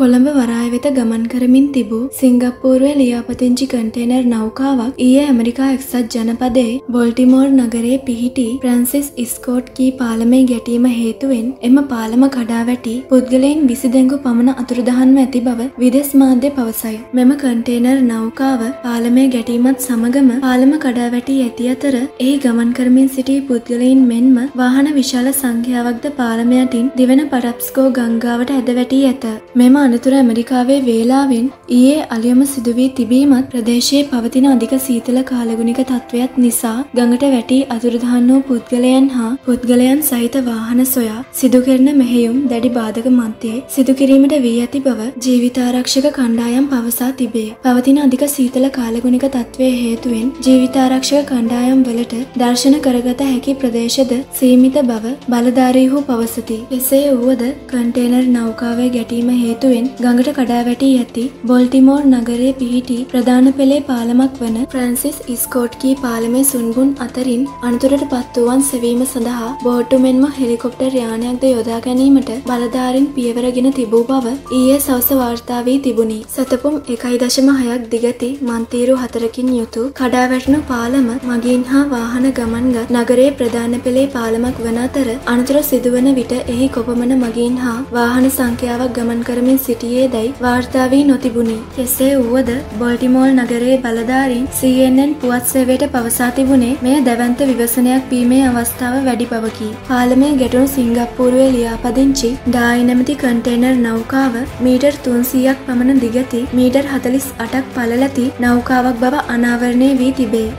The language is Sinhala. කොළඹ වරාය වෙත ගමන් කරමින් තිබූ සිංගප්පූරුවේ ලියාපදිංචි කන්ටේනර් නෞකාවක් ඊයේ ඇමරිකා එක්සත් ජනපදයේ බොල්ටිමෝර් නගරයේ පිහිටි ෆ්‍රැන්සිස් ස්කොට් කී පාලමේ ගැටීම හේතුවෙන් එම පාලම කඩා වැටි පුද්ගලයන් 20 දෙනෙකු පමණ අතුරුදහන්ව ඇති බව විදේශ මාධ්‍ය පවසයි. මෙම කන්ටේනර් නෞකාව පාලමේ ගැටීමත් සමගම පාලම කඩා වැටි ඇති අතර එහි ගමන් කරමින් සිටි පුද්ගලයන් මෙන්ම වාහන විශාල සංඛ්‍යාවක්ද පාලමයටින් දිවෙන පරප්ස්කෝ ගංගාවට ඇද වැටි ඇත. මෙම අනතුර ඇමරිකාවේ වේලාවෙන් ඊයේ අලියම සිදු වී තිබීමත් ප්‍රදේශයේ පවතින අධික සීතල කාලගුණික තත්වයක් නිසා ගඟට වැටි අතුරුදහන් වූ පුද්ගලයන් හා පුද්ගලයන් සහිත වාහන සොයා සිදු කරන මෙහෙයුම් දැඩි බාධක මැද්දේ සිදු කිරීමට වී ඇති බව ජීවිතාරක්ෂක කණ්ඩායම් පවසා තිබේ. පවතින අධික සීතල කාලගුණික තත්වයේ හේතුවෙන් ජීවිතාරක්ෂක කණ්ඩායම් වලට දර්ශන කරගත හැකි ප්‍රදේශද සීමිත බව බලධාරීහු පවසති. එසේ වුවද කන්ටේනර් නෞකාවේ ගැටීම හේතුවෙන් ගඟට කඩා වැටී ඇති බොල්ටිමෝර් නගරයේ පිහිටි ප්‍රධාන පෙළේ පාලමක් වන ෆ්‍රැන්සිස් ස්කොට් කී පාලමේ සුන්බුන් අතරින් අනතුරට පත් වූවන් සෙවීම සඳහා බෝට්ටු මෙන්ම හෙලිකොප්ටර් යානයක්ද යොදා ගැනීමට බලධාරීන් පියවරගෙන තිබූ බව ඊයේ සවස වාර්තා වී තිබුණි. සතපුම් 1.6ක් දිගති මන්තීරු 4කින් යුතු කඩා වැටුණු පාලම මගින් හා වාහන ගමන්ගත් නගරයේ ප්‍රධාන පෙළේ පාලමක් වන අතර අනතුර සිදුවන විට එහි කොපමණ මගින් හා වාහන සංඛ්‍යාවක් ගමන් කරමින් සිටියේදයි වාර්තා වී නොතිබුණි. එසේ වුවද බොල්ටිමෝර් නගරයේ බලධාරීන් CNN පුවත් සේවයට පවසා තිබුණේ මෙය දැවැන්ත විවසනයක් වීමේ අවස්ථාව වැඩි බවකි. පාලමේ ගැටුණු සිංගප්පූරුවේ ලියාපදිංචි ඩායි නැමැති කන්ටේනර් නෞකාව මීටර් 300ක් පමණ දිග ඇති මීටර් 48ක් පළල ඇති නෞකාවක් බව අනාවරණය වී තිබේ.